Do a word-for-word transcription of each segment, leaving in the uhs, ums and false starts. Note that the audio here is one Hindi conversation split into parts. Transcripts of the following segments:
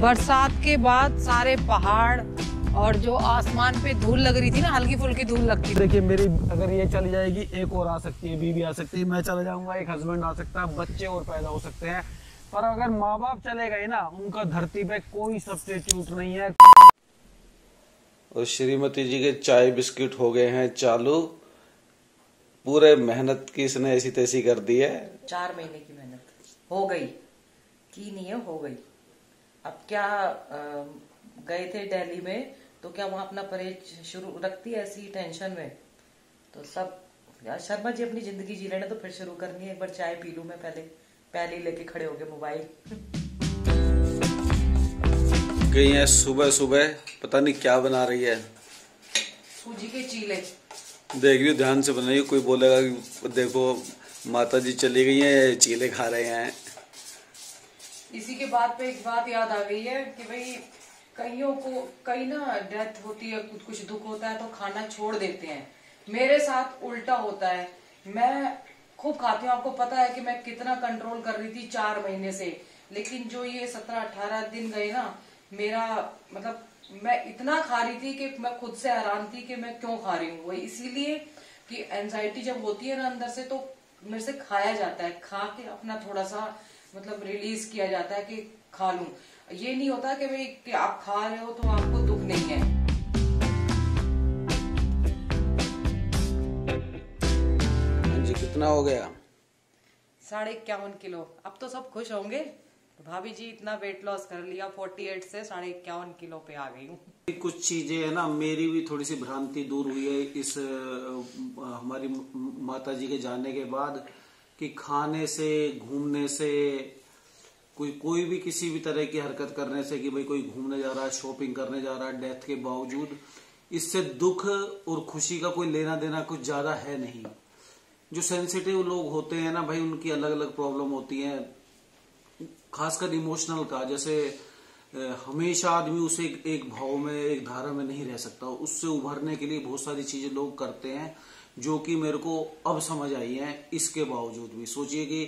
बरसात के बाद सारे पहाड़ और जो आसमान पे धूल लग रही थी ना, हल्की फुल्की धूल लगती। देखिए मेरी अगर ये चली जाएगी, एक और आ सकती है, बीवी आ सकती है, मैं चला जाऊंगा, एक हस्बैंड आ सकता है, बच्चे और पैदा हो सकते हैं। पर अगर माँ बाप चले गए ना, उनका धरती पे कोई सब्स्टिट्यूट नहीं है। और श्रीमती जी के चाय बिस्किट हो गए हैं चालू। पूरे मेहनत की इसने ऐसी तैसी कर दी है। चार महीने की मेहनत हो गई, की नहीं है, हो गई। अब क्या आ, गए थे दिल्ली में, तो क्या वहाँ अपना परहेज शुरू रखती है ऐसी टेंशन में। तो सब यार शर्मा जी अपनी जिंदगी जी लेना तो फिर शुरू करनी है। एक बार चाय पी लूँ मैं पहले, पहले लेके खड़े हो गए मोबाइल। गई है सुबह सुबह, पता नहीं क्या बना रही है। सूजी के चीले। देख रही हो, ध्यान से बनाइए, कोई बोलेगा कि देखो माता जी चली गई है, चीले खा रहे हैं। इसी के बाद पे एक बात याद आ गई है कि भाई कईयों को कई ना डेथ होती है, कुछ कुछ दुख होता है तो खाना छोड़ देते हैं। मेरे साथ उल्टा होता है, मैं खूब खाती हूँ। आपको पता है कि मैं कितना कंट्रोल कर रही थी चार महीने से, लेकिन जो ये सत्रह अठारह दिन गए ना, मेरा मतलब मैं इतना खा रही थी कि मैं खुद से हैरान थी कि मैं क्यों खा रही हूँ। वही इसीलिए कि एंजाइटी जब होती है ना अंदर से, तो मेरे से खाया जाता है, खा के अपना थोड़ा सा मतलब रिलीज किया जाता है कि खा लूं। ये नहीं होता कि भाई कि आप खा रहे हो तो आपको दुख नहीं है। जी कितना हो गया? साढ़े इक्यावन किलो। अब तो सब खुश होंगे, भाभी जी इतना वेट लॉस कर लिया, अड़तालीस से साढ़े इक्यावन किलो पे आ गई हूँ। कुछ चीजें है ना, मेरी भी थोड़ी सी भ्रांति दूर हुई है इस हमारी माता जी के जाने के बाद, कि खाने से, घूमने से, कोई कोई भी किसी भी तरह की हरकत करने से, कि भाई कोई घूमने जा रहा है, शॉपिंग करने जा रहा है, डेथ के बावजूद, इससे दुख और खुशी का कोई लेना देना कुछ ज्यादा है नहीं। जो सेंसिटिव लोग होते हैं ना भाई, उनकी अलग अलग प्रॉब्लम होती है, खासकर इमोशनल का। जैसे हमेशा आदमी उसे एक, एक भाव में, एक धारा में नहीं रह सकता। उससे उभरने के लिए बहुत सारी चीजें लोग करते हैं, जो कि मेरे को अब समझ आई है। इसके बावजूद भी सोचिए कि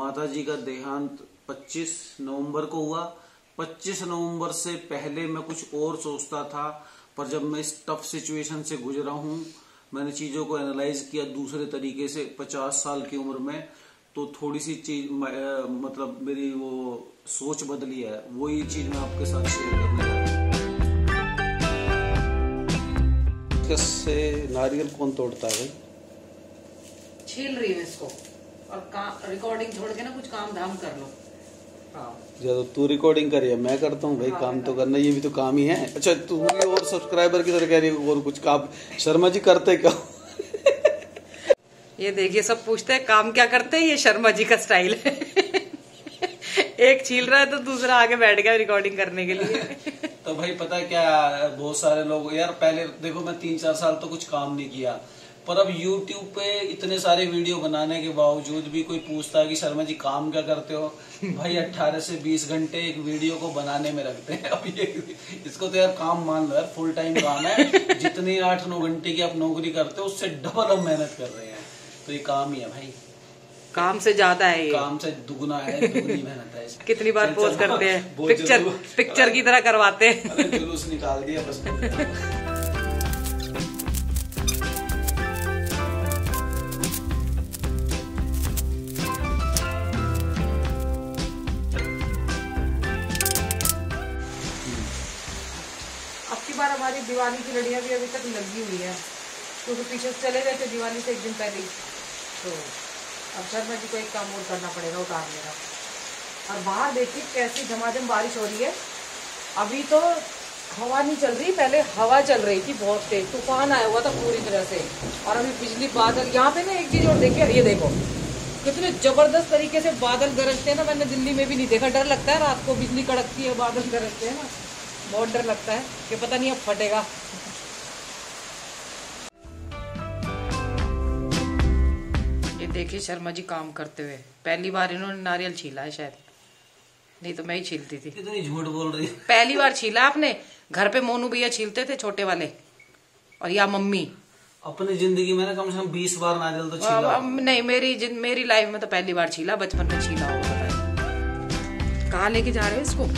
माता जी का देहांत पच्चीस नवंबर को हुआ। पच्चीस नवंबर से पहले मैं कुछ और सोचता था, पर जब मैं इस टफ सिचुएशन से गुजरा हूँ, मैंने चीज़ों को एनालाइज किया दूसरे तरीके से पचास साल की उम्र में, तो थोड़ी सी चीज मतलब मेरी वो सोच बदली है। वही चीज मैं आपके साथ शेयर करने जा रहा हूँ। से नारियल कौन तोड़ता है? छील रही हूँ इसको, और रिकॉर्डिंग छोड़ के ना कुछ काम धाम कर लो। हाँ। तू रिकॉर्डिंग करिए, मैं करता हूँ भाई। हाँ, काम तो करना, ये भी तो काम ही है। अच्छा तू भी और सब्सक्राइबर की तरह कह रही हो और कुछ काम? शर्मा जी करते क्या? ये देखिए सब पूछते हैं काम क्या करते हैं, ये शर्मा जी का स्टाइल है। एक छील रहा है तो दूसरा आगे बैठ गया रिकॉर्डिंग करने के लिए। तो भाई पता है क्या, बहुत सारे लोग यार, पहले देखो मैं तीन चार साल तो कुछ काम नहीं किया, पर अब YouTube पे इतने सारे वीडियो बनाने के बावजूद भी कोई पूछता है कि शर्मा जी काम क्या करते हो? भाई अठारह से बीस घंटे एक वीडियो को बनाने में लगते हैं। अब ये इसको तो यार काम मान लो यार, फुल टाइम काम है। जितनी आठ नौ घंटे की आप नौकरी करते हो, उससे डबल हम मेहनत कर रहे हैं। तो ये काम ही है भाई, काम से ज्यादा है, ये काम से दुगुना है, दुगुनी मेहनत है। कितनी बार पोस्ट करते हैं, पिक्चर पिक्चर की तरह करवाते हैं। जुलूस निकाल दिया बस। हमारी दिवाली की लड़ियां भी अभी तक लगी हुई है, क्योंकि तो पीछे चले गए थे दिवाली से एक दिन पहले। तो अब शर्मा जी को एक काम और करना पड़ेगा, उतार लेना। और बाहर देखिए कैसी झमाझम बारिश हो रही है। अभी तो हवा नहीं चल रही, पहले हवा चल रही थी बहुत तेज, तूफान आया हुआ था पूरी तरह से। और अभी बिजली बादल, यहाँ पे ना एक चीज और देखिए, ये देखो कितने जबरदस्त तरीके से बादल गरजते हैं ना। मैंने दिल्ली में भी नहीं देखा, डर लगता है रात को, बिजली कड़कती है, बादल गरजते हैं ना, बहुत डर लगता है कि पता नहीं अब फटेगा। ये देखिए शर्मा जी काम करते हुए, पहली बार इन्होंने नारियल छीला है शायद, नहीं तो मैं ही छीलती थी। इतनी झूठ बोल रही है। पहली बार छीला आपने? घर पे मोनू भैया छीलते थे छोटे वाले, और या मम्मी। अपनी जिंदगी में ना कम से कम बीस बार नारियल तो छीला। नहीं, मेरी मेरी लाइफ में तो पहली बार छीला, बचपन में छीला होगा। कहाँ लेके जा रहे हैं इसको?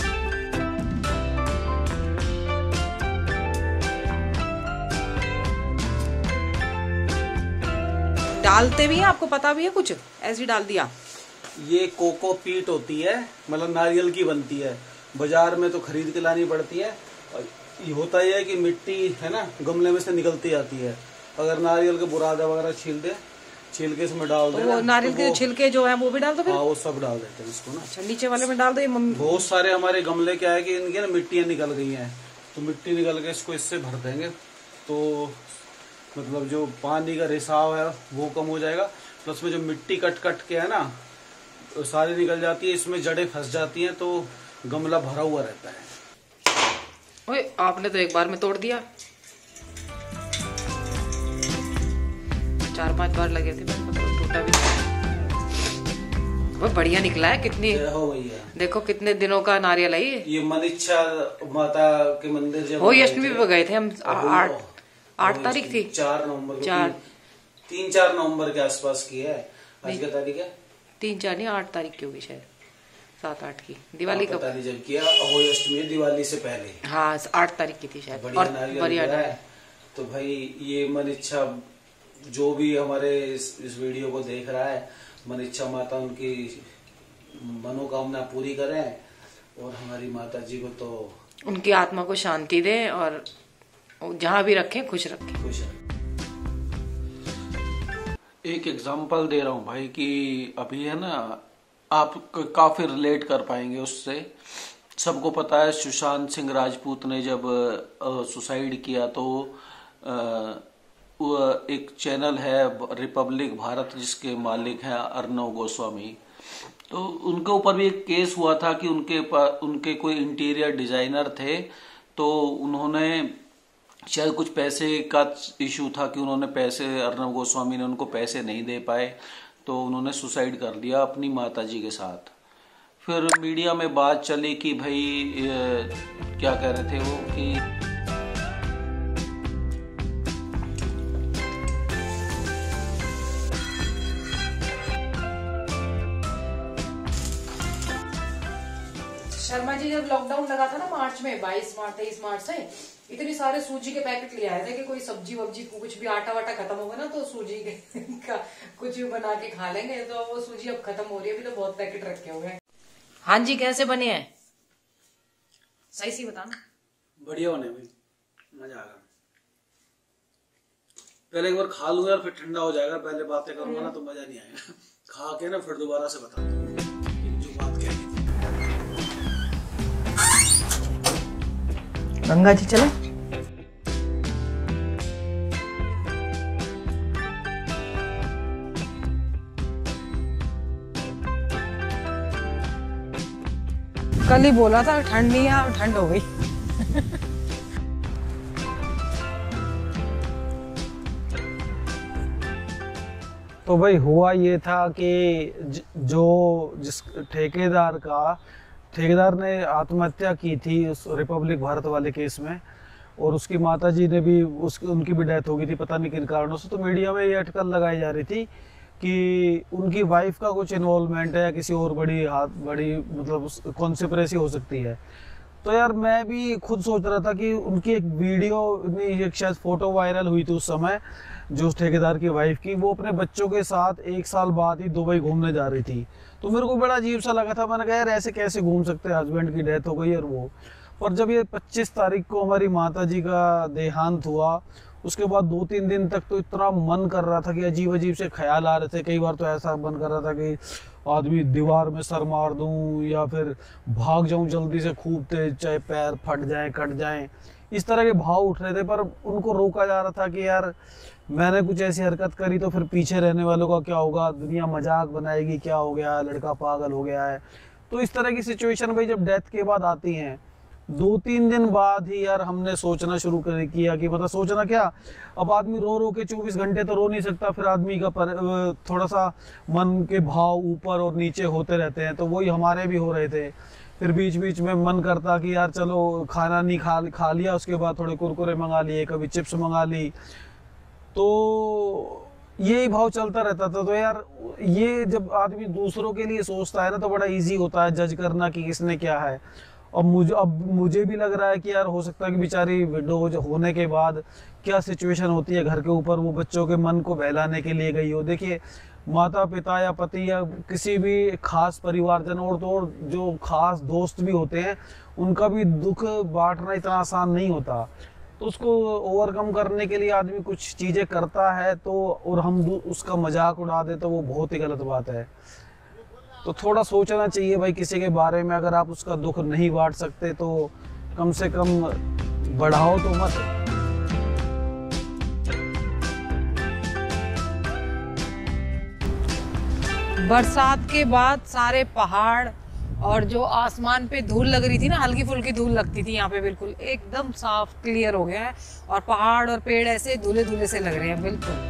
डालते भी हैं, आपको पता भी है कुछ ऐसे ही डाल दिया। ये कोको पीट होती है, मतलब नारियल की बनती है, बाजार में तो खरीद के लानी पड़ती है। और ये होता ही है कि मिट्टी है ना गमले में से निकलती आती है, अगर नारियल के बुरादा वगैरह छील दे, छील के इसमें डाल दे, वो नारियल के छिलके जो है वो भी डाल दो। हाँ, वो सब डाल देते हैं इसको ना। अच्छा, नीचे वाले में डाल दो। बहुत सारे हमारे गमले क्या है कि इनके ना मिट्टियाँ निकल गई हैं, तो मिट्टी निकल के इसको इससे भर देंगे तो मतलब जो पानी का रिसाव है वो कम हो जाएगा। प्लस में जो मिट्टी कट कट के है ना सारी निकल जाती है, इसमें जड़ें फंस जाती हैं तो गमला भरा हुआ रहता है। ओए, आपने तो एक बार में तोड़ दिया, चार पांच बार लगे थे मतलब टूटा भी नहीं। बढ़िया निकला है, कितनी है। देखो कितने दिनों का नारियल है ये। ये मनीषा माता के मंदिर जब हो अष्टमी पे गए थे हम, आठ आठ तारीख थी, चार नवंबर चार तीन चार नवंबर के आसपास की है। आज क्या तारीख है? तीन चार नहीं, आठ तारीख की होगी शायद, सात आठ की। दिवाली कब जब किया? अहोई अष्टमी, दिवाली से पहले। हाँ, आठ तारीख की थी शायद। और बढ़िया है तो भाई ये मनीषा, जो भी हमारे इस इस वीडियो को देख रहा है, मनीषा माता उनकी मनोकामना पूरी करें और हमारी माता जी को तो उनकी आत्मा को शांति दे और जहाँ भी रखें खुश रखें। खुश रखें। एक एग्जांपल दे रहा हूँ भाई कि अभी है ना आप काफी रिलेट कर पाएंगे उससे। सबको पता है सुशांत सिंह राजपूत ने जब सुसाइड किया तो आ, एक चैनल है रिपब्लिक भारत जिसके मालिक हैं अर्णव गोस्वामी, तो उनके ऊपर भी एक केस हुआ था कि उनके उनके कोई इंटीरियर डिजाइनर थे तो उन्होंने शायद कुछ पैसे का इशू था कि उन्होंने पैसे अर्णव गोस्वामी ने उनको पैसे नहीं दे पाए तो उन्होंने सुसाइड कर लिया अपनी माताजी के साथ। फिर मीडिया में बात चली कि भाई ए, क्या कह रहे थे वो कि शर्मा जी जब लॉकडाउन लगा था ना मार्च में, बाईस मार्च तेईस मार्च से, इतने सारे सूजी के पैकेट ले आए थे कि कोई सब्जी वब्जी कुछ भी आटा वाटा खत्म होगा ना तो सूजी के का कुछ भी बना के खा लेंगे। तो वो सूजी अब खत्म हो रही है, अभी तो बहुत पैकेट रखे हुए हैं। हाँ जी, कैसे बने हैं सही सी बताना। बढ़िया बने भाई, मजा आ गया। पहले एक बार खा लूंगा और फिर ठंडा हो जाएगा, पहले बातें करूंगा ना तो मजा नहीं आएगा। खा के ना फिर दोबारा से बता जो बात कह रही थी। गंगा जी चले। कल ही बोला था ठंड नहीं है, ठंड हो गई। तो भाई हुआ ये था कि जो जिस ठेकेदार का ठेकेदार ने आत्महत्या की थी उस रिपब्लिक भारत वाले केस में, और उसकी माताजी ने भी उसकी उनकी भी डेथ हो गई थी पता नहीं किन कारणों से। तो मीडिया में ये अटकल लगाई जा रही थी कि उनकी वाइफ का कुछ इन्वॉल्वमेंट है या किसी और बड़ी हाथ बड़ी मतलब कॉन्स्पिरेसी हो सकती है। तो यार मैं भी खुद सोच रहा था कि उनकी एक वीडियो नहीं शायद फोटो वायरल हुई थी उस समय जो उस ठेकेदार की वाइफ की, वो अपने बच्चों के साथ एक साल बाद ही दुबई घूमने जा रही थी। तो मेरे को बड़ा अजीब सा लगा था, मैंने कहा यार ऐसे कैसे घूम सकते हैं, हस्बैंड की डेथ हो गई और वो। पर जब ये पच्चीस तारीख को हमारी माता जी का देहांत हुआ उसके बाद दो तीन दिन तक तो इतना मन कर रहा था कि अजीब अजीब से ख्याल आ रहे थे। कई बार तो ऐसा मन कर रहा था कि आदमी दीवार में सर मार दूं या फिर भाग जाऊं जल्दी से खूब तेज, चाहे पैर फट जाए कट जाए, इस तरह के भाव उठ रहे थे। पर उनको रोका जा रहा था कि यार मैंने कुछ ऐसी हरकत करी तो फिर पीछे रहने वालों का क्या होगा, दुनिया मजाक बनाएगी, क्या हो गया लड़का पागल हो गया है। तो इस तरह की सिचुएशन भाई जब डेथ के बाद आती हैं, दो तीन दिन बाद ही यार हमने सोचना शुरू कर किया कि मतलब सोचना क्या, अब आदमी रो रो के चौबीस घंटे तो रो नहीं सकता, फिर आदमी का पर, थोड़ा सा मन के भाव ऊपर और नीचे होते रहते हैं, तो वही हमारे भी हो रहे थे। फिर बीच बीच में मन करता कि यार चलो खाना नहीं खा खा लिया उसके बाद थोड़े कुरकुरे मंगा लिए, कभी चिप्स मंगा ली, तो ये भाव चलता रहता था। तो यार ये जब आदमी दूसरों के लिए सोचता है ना तो बड़ा ईजी होता है जज करना कि किसने क्या है। और मुझे अब मुझे भी लग रहा है कि यार हो सकता है कि बेचारी विडो होने के बाद क्या सिचुएशन होती है घर के ऊपर, वो बच्चों के मन को बहलाने के लिए गई हो। देखिए माता पिता या पति या किसी भी खास परिवारजन और तो और जो खास दोस्त भी होते हैं उनका भी दुख बांटना इतना आसान नहीं होता, तो उसको ओवरकम करने के लिए आदमी कुछ चीज़ें करता है तो और हम उसका मजाक उड़ा दे तो वो बहुत ही गलत बात है। तो थोड़ा सोचना चाहिए भाई किसी के बारे में, अगर आप उसका दुख नहीं बांट सकते तो कम से कम बढ़ाओ तो मत। बरसात के बाद सारे पहाड़ और जो आसमान पे धूल लग रही थी ना, हल्की फुल्की धूल लगती थी, यहाँ पे बिल्कुल एकदम साफ क्लियर हो गया है और पहाड़ और पेड़ ऐसे धूले धूले से लग रहे हैं बिल्कुल।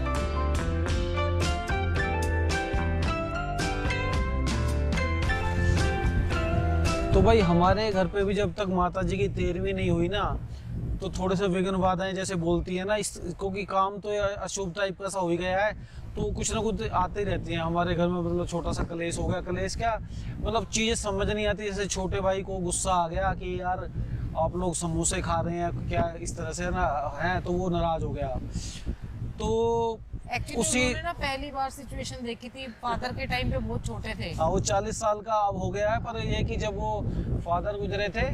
तो भाई हमारे घर पे भी जब तक माता जी की तेरहवीं नहीं हुई ना तो थोड़े से विघ्नबाधाएं जैसे बोलती है ना, इसको कि काम तो अशुभ टाइप का सा हो ही गया है तो कुछ ना कुछ आते रहती हैं हमारे घर में। मतलब छोटा सा कलेश हो गया, कलेश क्या मतलब चीज़ें समझ नहीं आती, जैसे छोटे भाई को गुस्सा आ गया कि यार आप लोग समोसे खा रहे हैं क्या इस तरह से ना है, तो वो नाराज हो गया। तो Actually, उसी उन्होंने ना पहली बार सिचुएशन देखी थी, फादर के टाइम पे बहुत छोटे थे। हाँ वो चालीस साल का अब हो गया है, पर यह कि जब वो फादर गुजरे थे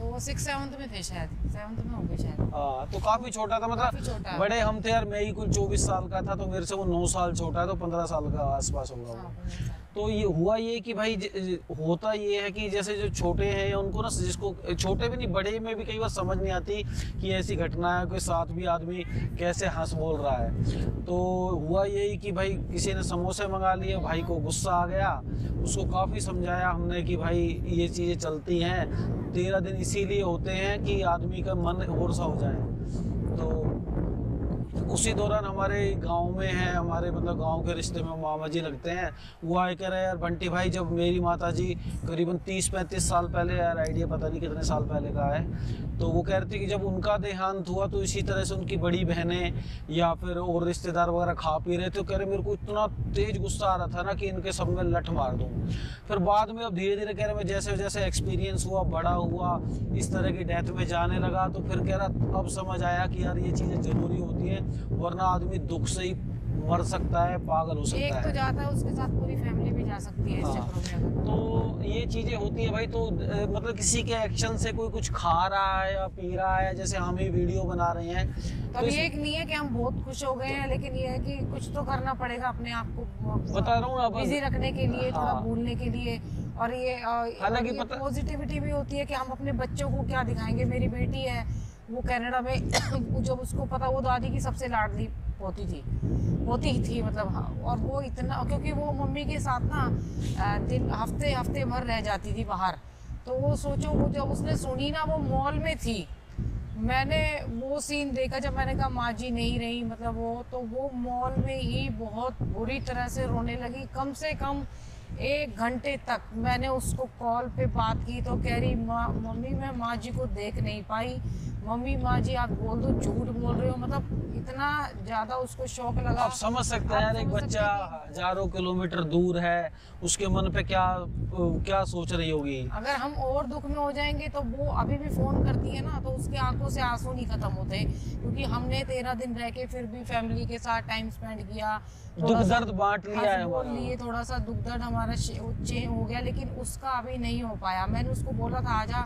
तो वो सिक्स सेवन्थ में थे शायद, सेवन्थ में हो गए शायद। हाँ तो काफी छोटा था, मतलब छोटा बड़े हम थे यार, मैं ही कुछ चौबीस साल का था तो मेरे से वो नौ साल छोटा है, तो पंद्रह साल का आसपास होगा वो। तो ये हुआ ये कि भाई ज, ज, होता ये है कि जैसे जो छोटे हैं उनको ना, जिसको छोटे भी नहीं बड़े में भी कई बार समझ नहीं आती कि ऐसी घटना है, कोई साथ भी आदमी कैसे हंस बोल रहा है। तो हुआ यही कि भाई किसी ने समोसे मंगा लिए, भाई को गुस्सा आ गया, उसको काफ़ी समझाया हमने कि भाई ये चीज़ें चलती हैं, तेरह दिन इसीलिए होते हैं कि आदमी का मन और सा हो जाए। तो उसी दौरान हमारे गांव में है, हमारे मतलब गांव के रिश्ते में मामा जी लगते हैं, वो आए कह रहे यार बंटी भाई जब मेरी माता जी करीबन तीस पैंतीस साल पहले, यार आइडिया पता नहीं कितने साल पहले का है, तो वो कह रहे थे कि जब उनका देहांत हुआ तो इसी तरह से उनकी बड़ी बहनें या फिर और रिश्तेदार वगैरह खा पी रहे थे, तो कह रहे मेरे को इतना तेज गुस्सा आ रहा था ना कि इनके सब में लठ मार दूँ। फिर बाद में अब धीरे धीरे कह रहे मैं जैसे जैसे एक्सपीरियंस हुआ, बड़ा हुआ, इस तरह की डेथ में जाने लगा, तो फिर कह रहा अब समझ आया कि यार ये चीज़ें ज़रूरी होती हैं, वरना आदमी दुख से ही मर सकता है, पागल हो सकता है। एक तो जाता है उसके साथ पूरी फैमिली भी जा सकती है। हाँ। तो ये चीजें होती है भाई। तो मतलब किसी के एक्शन से कोई कुछ खा रहा है या पी रहा है, जैसे हम ही वीडियो बना रहे हैं, तो, तो ये नहीं है कि हम बहुत खुश हो गए हैं, लेकिन ये है कि कुछ तो करना पड़ेगा अपने आप को, बता रहा हूँ बिजी रखने के लिए, थोड़ा भूलने के लिए। और ये हालांकि पॉजिटिविटी भी होती है कि हम अपने बच्चों को क्या दिखाएंगे। मेरी बेटी है वो कनाडा में, जब उसको पता, वो दादी की सबसे लाडली होती थी होती थी मतलब। हाँ, और वो इतना, क्योंकि वो मम्मी के साथ ना दिन हफ्ते हफ्ते भर रह जाती थी बाहर, तो वो सोचो वो जब उसने सुनी ना, वो मॉल में थी, मैंने वो सीन देखा जब मैंने कहा माँ जी नहीं रही, मतलब वो तो वो मॉल में ही बहुत बुरी तरह से रोने लगी, कम से कम एक घंटे तक। मैंने उसको कॉल पे बात की तो कह रही माँ मम्मी मैं माँ जी को देख नहीं पाई, मम्मी माँ जी आप बोल दो झूठ बोल रहे हो, मतलब इतना ज्यादा उसको शौक लगा। आप समझ सकते हैं यार, एक बच्चा हजारों किलोमीटर दूर है, उसके मन पे क्या क्या सोच रही होगी। अगर हम और दुख में हो जाएंगे तो वो अभी भी फोन करती है ना, तो उसके आंखों से आंसू नहीं खत्म होते, क्योंकि हमने तेरह दिन रह के फिर भी फैमिली के साथ टाइम स्पेंड किया, दुख दर्द बांट लिया है, थोड़ा सा दुख दर्द हमारा चेंज हो गया, लेकिन उसका अभी नहीं हो पाया। मैंने उसको बोला था आजा,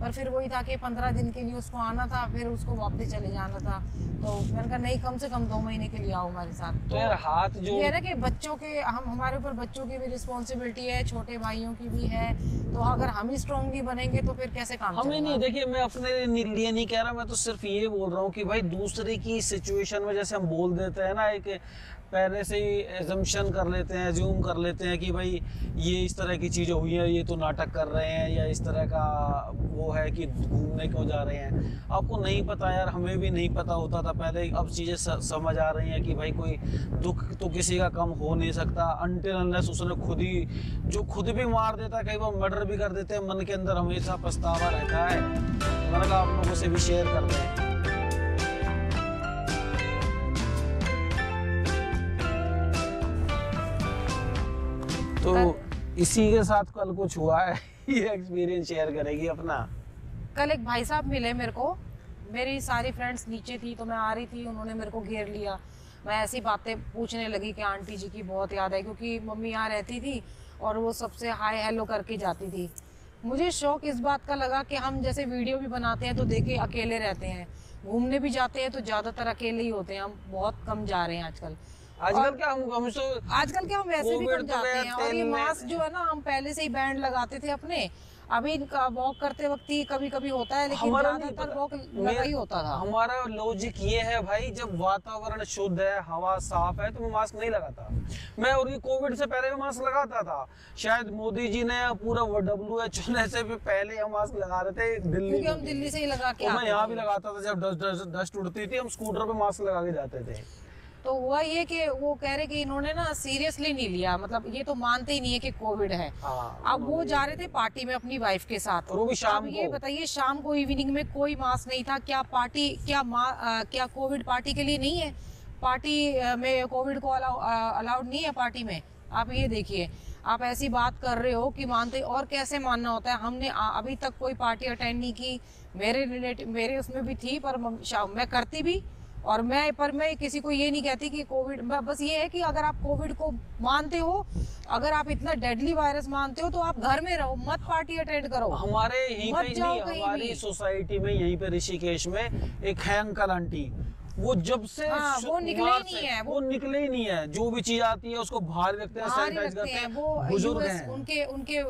पर फिर वही था कि पंद्रह दिन के लिए उसको आना था, फिर उसको वापस चले जाना था, तो मैंने कहा नहीं कम से कम दो महीने के लिए आओ हमारे साथ। तो यार हाथ जो ये ना कि बच्चों के, हम हमारे ऊपर बच्चों की भी रिस्पॉन्सिबिलिटी है, छोटे भाइयों की भी है, तो अगर हम ही स्ट्रॉन्ग नहीं बनेंगे तो फिर कैसे काम हमें। नहीं देखिए मैं अपने लिए नहीं कह रहा, मैं तो सिर्फ ये बोल रहा हूँ कि भाई दूसरे की सिचुएशन में जैसे हम बोल देते हैं ना, एक पहले से ही एजम्पशन कर लेते हैं, एज्यूम कर लेते हैं कि भाई ये इस तरह की चीज़ें हुई हैं, ये तो नाटक कर रहे हैं, या इस तरह का वो है कि घूमने क्यों जा रहे हैं। आपको नहीं पता यार, हमें भी नहीं पता होता था पहले, अब चीज़ें समझ आ रही हैं कि भाई कोई दुख तो किसी का कम हो नहीं सकता, अनटिल अनलेस उसने खुद ही, जो खुद भी मार देता, कई बार मर्डर भी कर देते हैं, मन के अंदर हमेशा पछतावा रहता है। मैंने कहा आप लोगों से भी शेयर करते हैं। तो इसी के साथ कल कुछ हुआ है, ये एक्सपीरियंस शेयर करेगी अपना। कल एक भाई साहब मिले मेरे को, मेरी सारी फ्रेंड्स नीचे थी तो मैं आ रही थी, उन्होंने मेरे को घेर लिया। मैं ऐसी बातें पूछने लगी कि आंटी जी की बहुत याद है, क्योंकि मम्मी यहाँ रहती थी और वो सबसे हाय हेलो करके जाती थी। मुझे शौक इस बात का लगा कि हम जैसे वीडियो भी बनाते हैं तो देखे अकेले रहते हैं, घूमने भी जाते हैं तो ज्यादातर अकेले ही होते हैं, हम बहुत कम जा रहे हैं आजकल। आजकल क्या हम कम सो आजकल क्या हम वैसे भी कम जाते हैं। और ये मास्क जो है ना, हम पहले से ही बैंड लगाते थे अपने, अभी वॉक करते वक्त ही कभी कभी होता है, लेकिन ज्यादातर वॉक लगा ही होता था। हमारा लॉजिक ये है भाई, जब वातावरण शुद्ध है, हवा साफ है, तो मैं मास्क नहीं लगाता। मैं और ये कोविड से पहले भी मास्क लगाता था, शायद मोदी जी ने पूरा डब्ल्यू एच ओ ने से भी पहले हम मास्क लगा रहे थे दिल्ली, क्योंकि हम दिल्ली से ही लगा के, मैं यहाँ भी लगाता था। जब डस्ट डस्ट उड़ती थी हम स्कूटर पे मास्क लगा के जाते थे। तो हुआ ये कि वो कह रहे कि इन्होंने ना सीरियसली नहीं लिया, मतलब ये तो मानते ही नहीं है कि कोविड है। अब वो जा रहे थे पार्टी में अपनी वाइफ के साथ, और वो भी शाम को। ये बताइए, शाम को इवनिंग में कोई मास्क नहीं था। क्या पार्टी, क्या आ, क्या कोविड पार्टी के लिए नहीं है? पार्टी में कोविड को अलाउ, आ, अलाउड नहीं है पार्टी में। आप ये देखिए, आप ऐसी बात कर रहे हो कि मानते, और कैसे मानना होता है। हमने अभी तक कोई पार्टी अटेंड नहीं की, मेरे रिलेटिव मेरे उसमें भी थी, पर मैं करती भी और मैं पर मैं किसी को ये नहीं कहती कि कोविड। बस ये है कि अगर आप कोविड को मानते हो, अगर आप इतना डेडली वायरस मानते हो, तो आप घर में रहो, मत पार्टी अटेंड करो। हमारे यहीं पे नहीं, हमारी सोसाइटी में यहीं पे ऋषिकेश में एक है अंकल आंटी, वो जब से आ, वो निकले ही नहीं है, वो, वो निकले ही नहीं है। जो भी चीज आती है उसको बाहर रखते हैं, सैनिटाइज करते हैं। वो बुजुर्ग हैं, उनके उनके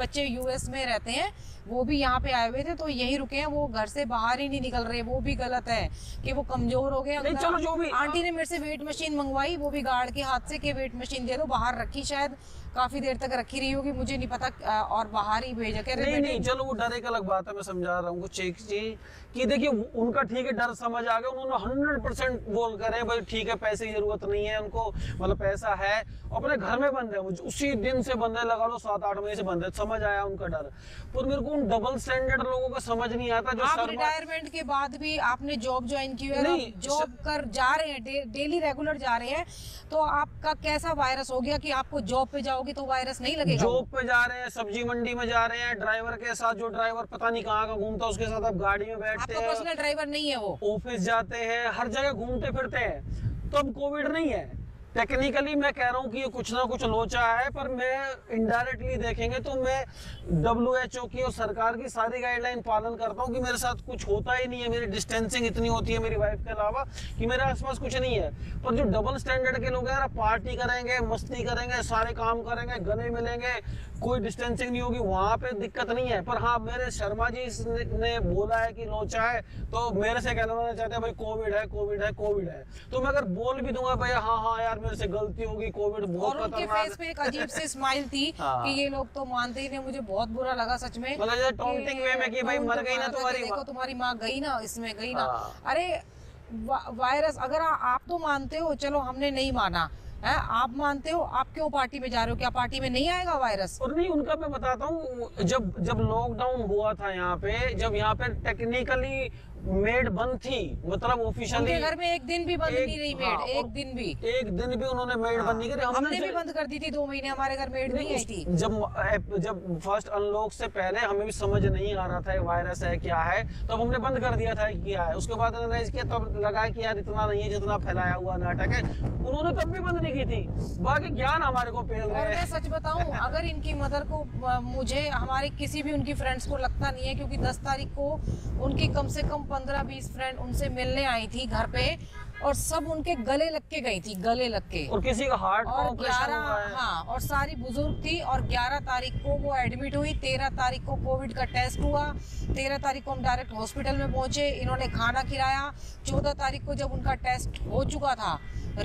बच्चे यूएस में रहते हैं, वो भी यहाँ पे आए हुए थे तो यही रुके हैं, वो घर से बाहर ही नहीं निकल रहे। वो भी गलत है कि वो कमजोर हो गए। चलो जो भी, आंटी ने मेरे से वेट मशीन मंगवाई, वो भी गार्ड के हाथ से, वेट मशीन दे दो, बाहर रखी, शायद काफी देर तक रखी रही होगी, मुझे नहीं पता, और बाहर ही भेजा। कह रहे नहीं नहीं, चलो वो डर एक अलग बात है, मैं समझा रहा हूँ चेक जी कि देखिए उनका ठीक है, डर समझ आ गया, उन्होंने हंड्रेड परसेंट बोल कर रहे हैं भाई ठीक है, पैसे की जरूरत नहीं है उनको, मतलब पैसा है, अपने घर में बंद है, उसी दिन से बंद है, लगा लो सात आठ महीने से बंद है। समझ आया उनका डर, पर मेरे को उन डबल स्टैंडर्ड लोगों का समझ नहीं आता। जो रिटायरमेंट के बाद भी आपने जॉब ज्वाइन की है, जॉब कर जा रहे हैं, डेली रेगुलर जा रहे हैं, तो आपका कैसा वायरस हो गया कि आपको जॉब पे जाओगे तो वायरस नहीं लगेगा? जॉब पे जा रहे हैं, सब्जी मंडी में जा रहे हैं, ड्राइवर के साथ, जो ड्राइवर पता नहीं कहाँ का घूमता है, उसके साथ आप गाड़ी में बैठते हैं, पर्सनल ड्राइवर नहीं है वो, ऑफिस जाते हैं, हर जगह घूमते फिरते हैं, तो अब कोविड नहीं है। टेक्निकली मैं कह रहा हूँ कि ये कुछ ना कुछ लोचा है, पर मैं इनडायरेक्टली देखेंगे तो मैं डब्ल्यू एच ओ की और सरकार की सारी गाइडलाइन पालन करता हूँ कि मेरे साथ कुछ होता ही नहीं है, मेरी डिस्टेंसिंग इतनी होती है मेरी वाइफ के अलावा कि मेरे आसपास कुछ नहीं है। पर जो डबल स्टैंडर्ड के लोग हैं यार, पार्टी करेंगे, मस्ती करेंगे, सारे काम करेंगे, गले मिलेंगे, कोई डिस्टेंसिंग नहीं होगी, वहाँ पे दिक्कत नहीं है। पर हाँ, मेरे शर्मा जी ने बोला है कि लोचा है, तो मेरे से कहना चाहते हैं भाई कोविड है, कोविड है, कोविड है, तो मैं अगर बोल भी दूंगा भैया हाँ हाँ यार मेरे से गलती होगी, कोविड बहुत खतरनाक। और उनके फेस पे एक अजीब से स्माइल थी कि ये लोग तो मानते ही नहीं। मुझे बहुत बुरा लगा सच में, मतलब टॉन्टिंग वे में कि भाई मर गई ना तुम्हारी, देखो तुम्हारी माँ गई ना, इसमें गई ना। अरे वायरस, अगर आप तो मानते हो, चलो हमने नहीं माना है, आप मानते हो, आप क्यों पार्टी में जा रहे हो? क्या पार्टी में नहीं आएगा वायरस? और नहीं, उनका मैं बताता हूँ, जब जब लॉकडाउन हुआ था यहाँ पे, जब यहाँ पे टेक्निकली मेड बंद थी, मतलब ऑफिशियली घर में एक दिन भी बंद नहीं रही मेड, हाँ, एक दिन भी एक दिन भी उन्होंने मेड हाँ, बंद नहीं करी। हमने भी बंद कर दी थी, दो महीने हमारे घर मेड नहीं आई थी। जब जब फर्स्ट अनलॉक से पहले हमें भी समझ नहीं आ रहा था वायरस है क्या है, तब हमने बंद कर दिया था क्या है। उसके बाद एनालाइज किया, तब लगा कि यार इतना नहीं है जितना फैलाया हुआ नाटक है। उन्होंने तब भी बंद नहीं की थी, बाकी ज्ञान हमारे को फैल रहा है। मैं सच बताऊँ, अगर इनकी मदर को, मुझे, हमारे किसी भी उनकी फ्रेंड्स को लगता नहीं है, क्योंकि दस तारीख को उनकी कम से कम पंद्रह बीस फ्रेंड उनसे मिलने आई थी घर पे, और सब उनके गले लग के गई थी, गले लग के, और किसी का हार्ट ऑपरेशन हुआ है। हाँ, और सारी बुजुर्ग थी, और ग्यारह तारीख को वो एडमिट हुई, तेरह तारीख को कोविड का टेस्ट हुआ, तेरह तारीख को हम डायरेक्ट हॉस्पिटल में पहुंचे, इन्होंने खाना खिलाया। चौदह तारीख को जब उनका टेस्ट हो चुका था,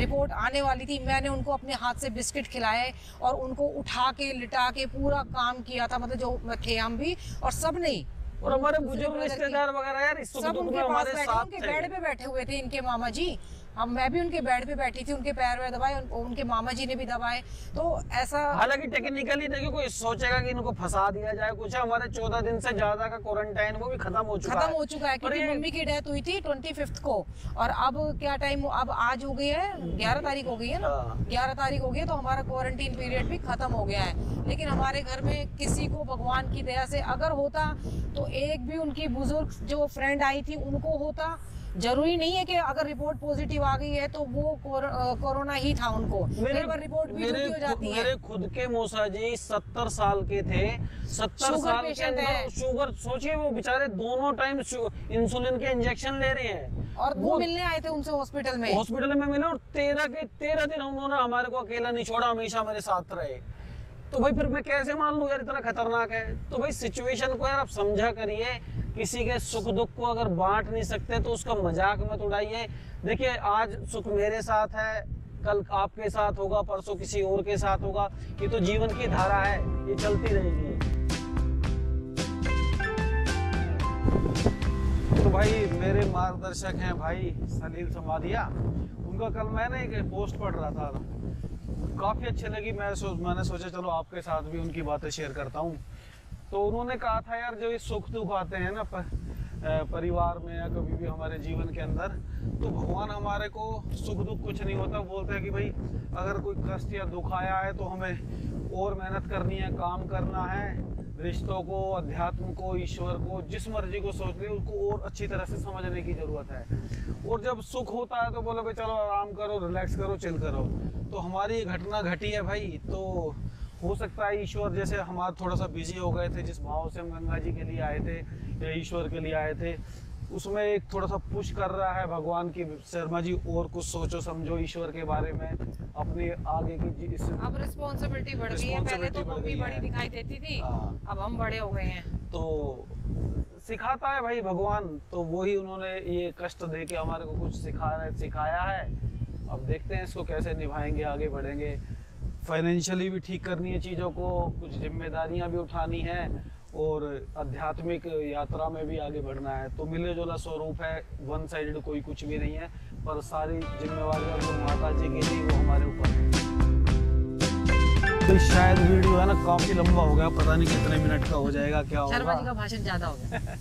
रिपोर्ट आने वाली थी, मैंने उनको अपने हाथ से बिस्किट खिलाए और उनको उठा के लिटा के पूरा काम किया था, मतलब जो थे हम भी और सब नहीं, और हमारे बुजुर्ग रिश्तेदार वगैरह यार सब उनके पास बैठे, उनके बेड पे बैठे हुए थे इनके मामा जी। हम मैं भी उनके बेड पे बैठी थी, उनके पैर में दबाए, उन, उनके मामा जी ने भी दबाए। तो ऐसा हालांकि टेक्निकली देखिए कोई सोचेगा कि इनको फंसा दिया जाए कुछ। हमारे चौदह दिन से ज्यादा का क्वारंटाइन वो भी खत्म हो चुका खत्म हो चुका है क्योंकि मम्मी की डेथ हुई थी ट्वेंटी फिफ्थ को और अब क्या टाइम, अब आज हो गई है ग्यारह तारीख हो गई है ना, ग्यारह तारीख हो गई है तो हमारा क्वारंटीन पीरियड भी खत्म हो गया है। लेकिन हमारे घर में किसी को भगवान की दया से अगर होता तो एक भी उनकी बुजुर्ग जो फ्रेंड आई थी उनको होता। जरूरी नहीं है कि अगर रिपोर्ट पॉजिटिव आ गई है तो वो कोरोना ही था उनको, मेरे पर रिपोर्ट भी मेरे, हो जाती है। मेरे खुद के मौसा जी सत्तर साल के थे, सत्तर साल के शुगर, सोचिए वो बेचारे दोनों टाइम इंसुलिन के इंजेक्शन ले रहे हैं और वो मिलने आए थे उनसे हॉस्पिटल में, हॉस्पिटल में मिले और तेरह के तेरह दिन उन्होंने हमारे को अकेला नहीं छोड़ा, हमेशा हमारे साथ रहे। तो भाई फिर मैं कैसे मान लूं यार इतना खतरनाक है। तो भाई सिचुएशन को यार आप समझा करिए, किसी के सुख दुख को अगर बांट नहीं सकते तो उसका मजाक मत उड़ाइए। देखिए आज सुख मेरे साथ है, कल आपके साथ होगा, परसों किसी और के साथ होगा, ये तो जीवन की धारा है, ये चलती रहेगी। तो भाई मेरे मार्गदर्शक हैं भाई सलील समाधिया, उनका कल मैंने एक पोस्ट पढ़ रहा था, काफ़ी अच्छी लगी, मैं सो, मैंने सोचा चलो आपके साथ भी उनकी बातें शेयर करता हूँ। तो उन्होंने कहा था यार जो ये सुख दुख आते हैं ना पर, परिवार में या कभी भी हमारे जीवन के अंदर, तो भगवान हमारे को सुख दुख कुछ नहीं होता, बोलते हैं कि भाई अगर कोई कष्ट या दुख आया है तो हमें और मेहनत करनी है, काम करना है, रिश्तों को, अध्यात्म को, ईश्वर को, जिस मर्जी को सोच ले उसको और अच्छी तरह से समझने की ज़रूरत है। और जब सुख होता है तो बोलो भाई चलो आराम करो, रिलैक्स करो, चिल करो। तो हमारी ये घटना घटी है भाई, तो हो सकता है ईश्वर जैसे हमारा थोड़ा सा बिजी हो गए थे, जिस भाव से हम गंगा जी के लिए आए थे या ईश्वर के लिए आए थे उसमें एक थोड़ा सा पुश कर रहा है भगवान की, शर्मा जी और कुछ सोचो समझो ईश्वर के बारे में, अपने आगे की अब रिस्पॉन्सिबिलिटी बढ़ गई है, पहले तो मम्मी बड़ी दिखाई देती थी अब हम बड़े हो गए हैं। तो सिखाता है भाई भगवान, तो वही उन्होंने ये कष्ट दे के हमारे को कुछ सिखाया सिखाया है। अब देखते हैं इसको कैसे निभाएंगे, आगे बढ़ेंगे। फाइनेंशियली भी ठीक करनी है चीज़ों को, कुछ जिम्मेदारियां भी उठानी है और आध्यात्मिक यात्रा में भी आगे बढ़ना है। तो मिले जुला स्वरूप है, वन साइडेड कोई कुछ भी नहीं है, पर सारी जिम्मेवारियां जो माता जी की थी वो हमारे ऊपर है। तो शायद वीडियो है ना काफ़ी लंबा हो गया, पता नहीं कितने मिनट का हो जाएगा, क्या होगा, शर्मा जी का भाषण ज़्यादा हो गया।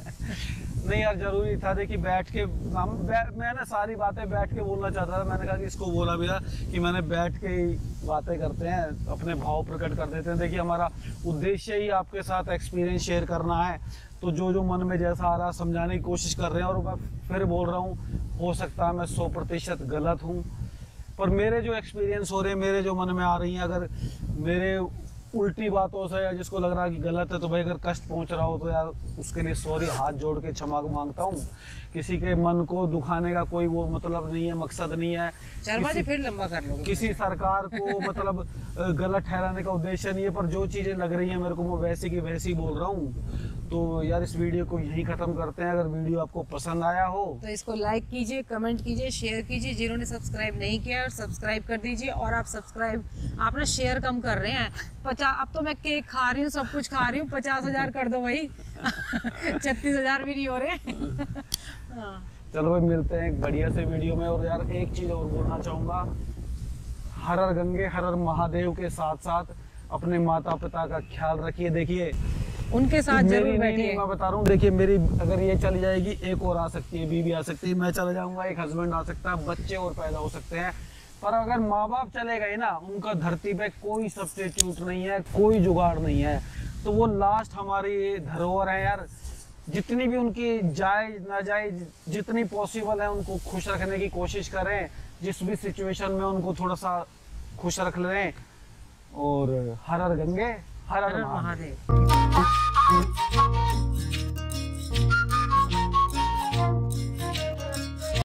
नहीं यार जरूरी था, देखिए बैठ के हम मैं ना सारी बातें बैठ के बोलना चाहता था, मैंने कहा कि इसको बोला भी था कि मैंने बैठ के ही बातें करते हैं, अपने भाव प्रकट कर देते हैं। देखिए हमारा उद्देश्य ही आपके साथ एक्सपीरियंस शेयर करना है, तो जो जो मन में जैसा आ रहा समझाने की कोशिश कर रहे हैं। और मैं फिर बोल रहा हूँ, हो सकता है मैं सौ प्रतिशत गलत हूँ, पर मेरे जो एक्सपीरियंस हो रहे हैं, मेरे जो मन में आ रही हैं, अगर मेरे उल्टी बातों से या जिसको लग रहा है कि गलत है तो भाई अगर कष्ट पहुंच रहा हो तो यार उसके लिए सॉरी, हाथ जोड़ के क्षमा मांगता हूँ। किसी के मन को दुखाने का कोई वो मतलब नहीं है, मकसद नहीं है, शर्मा जी फिर लंबा कर लो, किसी सरकार को मतलब गलत ठहराने का उद्देश्य नहीं है, पर जो चीज़ें लग रही हैं मेरे को मैं वैसी की वैसी बोल रहा हूँ। तो यार इस वीडियो को यहीं खत्म करते हैं। अगर वीडियो आपको पसंद आया हो तो इसको लाइक कीजिए, कमेंट कीजिए, शेयर कीजिए। जिन्होंने सब्सक्राइब नहीं किया है सब्सक्राइब कर दीजिए। और आप सब्सक्राइब आप ना शेयर कम कर रहे हैं, पचास अब तो मैं केक खा रही हूँ, सब कुछ खा रही हूँ, पचास हजार कर दो भाई छत्तीस हजार भी नहीं हो रहे। चलो भाई मिलते हैं एक बढ़िया से वीडियो में। और यार एक चीज और बोलना चाहूँगा, हर हर गंगे हर हर महादेव के साथ साथ अपने माता पिता का ख्याल रखिए। देखिए उनके साथ जरूर बैठिए, मैं बता रहा हूँ। देखिए मेरी अगर ये चली जाएगी एक और आ सकती है, बीवी आ सकती है, मैं चला जाऊंगा, एक हस्बैंड आ सकता है, बच्चे और पैदा हो सकते हैं, पर अगर माँ बाप चले गए ना उनका धरती पे कोई सब्स्टिट्यूट नहीं है, कोई जुगाड़ नहीं है। तो वो लास्ट हमारी धरोहर है यार, जितनी भी उनकी जायज नाजायज जितनी पॉसिबल है उनको खुश रखने की कोशिश करें, जिस भी सिचुएशन में उनको थोड़ा सा खुश रख लें। और हर हर गंगे हर हर महादेव।